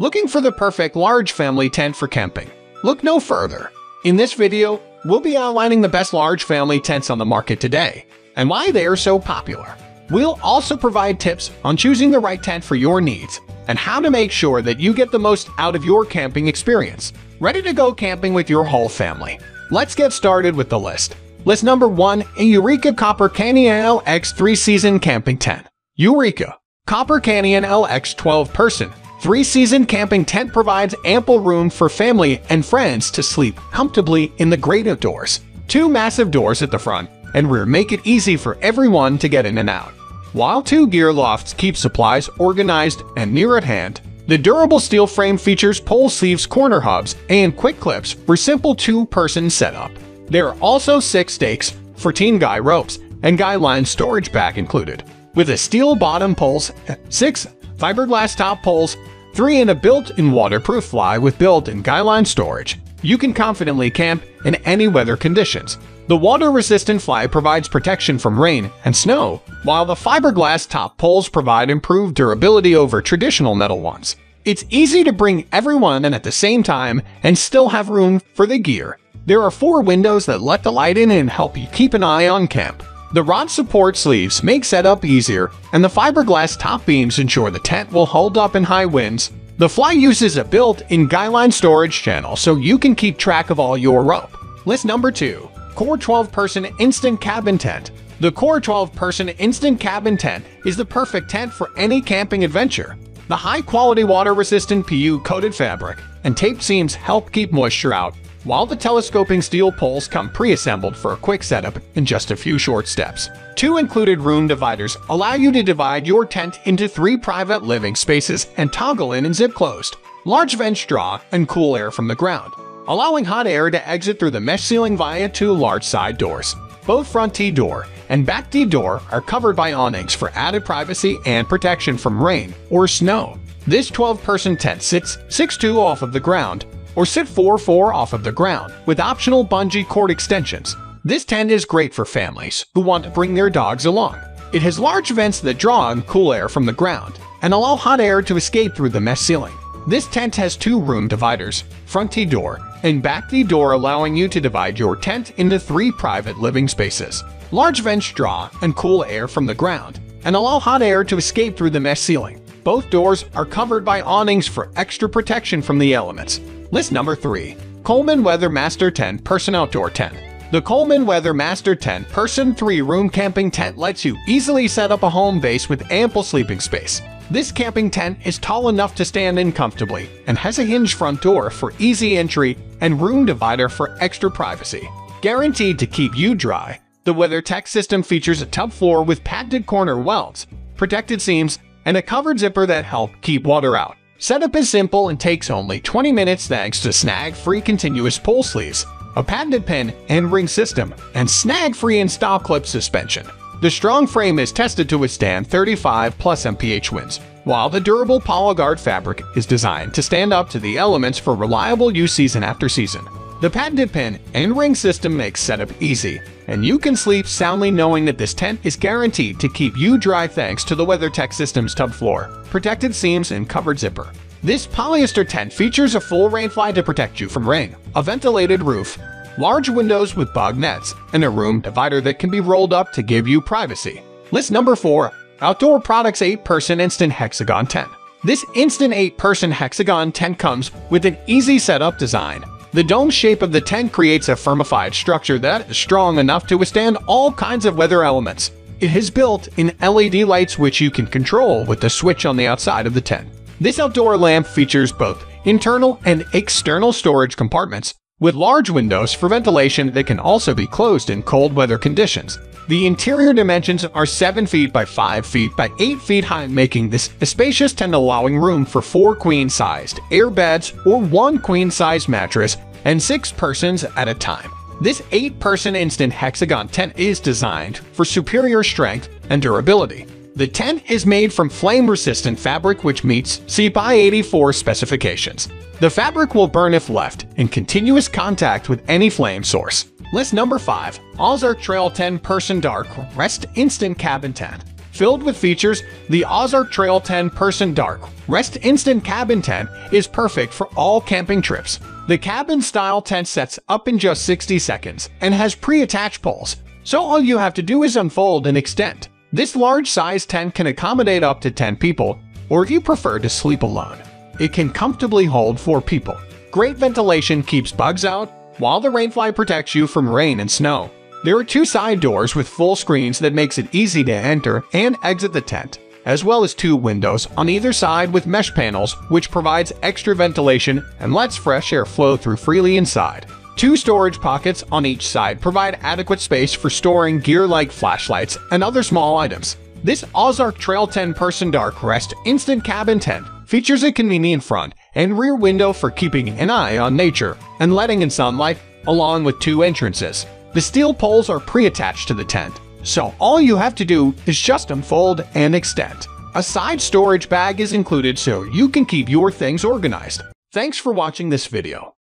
Looking for the perfect large family tent for camping? Look no further. In this video, we'll be outlining the best large family tents on the market today and why they are so popular. We'll also provide tips on choosing the right tent for your needs and how to make sure that you get the most out of your camping experience. Ready to go camping with your whole family? Let's get started with the list. List number 1, a Eureka Copper Canyon LX 3-season camping tent. Eureka Copper Canyon LX 12-person. 3-season camping tent provides ample room for family and friends to sleep comfortably in the great outdoors. 2 massive doors at the front and rear make it easy for everyone to get in and out, while 2 gear lofts keep supplies organized and near at hand. The durable steel frame features pole sleeves, corner hubs, and quick clips for simple 2-person setup. There are also 6 stakes, 14 guy ropes, and guy line storage bag included, with a steel bottom poles, 6 fiberglass top poles, 3 and a built-in waterproof fly with built-in guy-line storage. You can confidently camp in any weather conditions. The water-resistant fly provides protection from rain and snow, while the fiberglass top poles provide improved durability over traditional metal ones. It's easy to bring everyone in at the same time and still have room for the gear. There are 4 windows that let the light in and help you keep an eye on camp. The rod support sleeves make setup easier, and the fiberglass top beams ensure the tent will hold up in high winds. The fly uses a built-in guy-line storage channel so you can keep track of all your rope. List number 2, Core 12-person instant cabin tent. The Core 12-person instant cabin tent is the perfect tent for any camping adventure. The high-quality water-resistant PU-coated fabric and taped seams help keep moisture out, while the telescoping steel poles come pre-assembled for a quick setup in just a few short steps. 2 included room dividers allow you to divide your tent into 3 private living spaces and toggle in and zip closed. Large vents draw and cool air from the ground, allowing hot air to exit through the mesh ceiling via 2 large side doors. Both front T-door and back T-door are covered by awnings for added privacy and protection from rain or snow. This 12-person tent sits 6'2" off of the ground, or sit 4'4" off of the ground with optional bungee cord extensions. This tent is great for families who want to bring their dogs along. It has large vents that draw in cool air from the ground and allow hot air to escape through the mesh ceiling. This tent has 2 room dividers, front T-door and back T-door, allowing you to divide your tent into 3 private living spaces. Large vents draw and cool air from the ground and allow hot air to escape through the mesh ceiling. Both doors are covered by awnings for extra protection from the elements. List number 3, Coleman WeatherMaster 10-person outdoor tent. The Coleman WeatherMaster 10-person 3-room camping tent lets you easily set up a home base with ample sleeping space. This camping tent is tall enough to stand in comfortably and has a hinged front door for easy entry and room divider for extra privacy. Guaranteed to keep you dry, the WeatherTech system features a tub floor with padded corner welds, protected seams, and a covered zipper that help keep water out. Setup is simple and takes only 20 minutes thanks to snag-free continuous pole sleeves, a patented pin and ring system, and snag-free and stop clip suspension. The strong frame is tested to withstand 35+ mph winds, while the durable PolyGuard fabric is designed to stand up to the elements for reliable use season after season. The patented pin and ring system makes setup easy, and you can sleep soundly knowing that this tent is guaranteed to keep you dry thanks to the WeatherTech system's tub floor, protected seams, and covered zipper. This polyester tent features a full rain fly to protect you from rain, a ventilated roof, large windows with bug nets, and a room divider that can be rolled up to give you privacy. List number 4, Outdoor Products 8-person instant hexagon tent. This instant 8-person hexagon tent comes with an easy setup design. The dome shape of the tent creates a firmified structure that is strong enough to withstand all kinds of weather elements. It has built-in LED lights which you can control with the switch on the outside of the tent. This outdoor lamp features both internal and external storage compartments with large windows for ventilation that can also be closed in cold weather conditions. The interior dimensions are 7 feet by 5 feet by 8 feet high, making this a spacious tent allowing room for 4 queen-sized air beds or 1 queen-sized mattress and 6 persons at a time. This 8-person instant hexagon tent is designed for superior strength and durability. The tent is made from flame-resistant fabric which meets CPI-84 specifications. The fabric will burn if left in continuous contact with any flame source. List number 5, Ozark Trail 10-person Dark Rest instant cabin tent. filled with features, the Ozark Trail 10-person Dark Rest Instant Cabin Tent is perfect for all camping trips. The cabin-style tent sets up in just 60 seconds and has pre-attached poles, so all you have to do is unfold and extend. This large-sized tent can accommodate up to 10 people, or if you prefer to sleep alone, it can comfortably hold 4 people. Great ventilation keeps bugs out, while the rainfly protects you from rain and snow. There are 2 side doors with full screens that makes it easy to enter and exit the tent, as well as 2 windows on either side with mesh panels, which provides extra ventilation and lets fresh air flow through freely inside. 2 storage pockets on each side provide adequate space for storing gear like flashlights and other small items. This Ozark Trail 10-person Dark Rest Instant Cabin Tent features a convenient front and rear window for keeping an eye on nature and letting in sunlight, along with 2 entrances. The steel poles are pre-attached to the tent, so all you have to do is just unfold and extend. A side storage bag is included so you can keep your things organized. Thanks for watching this video.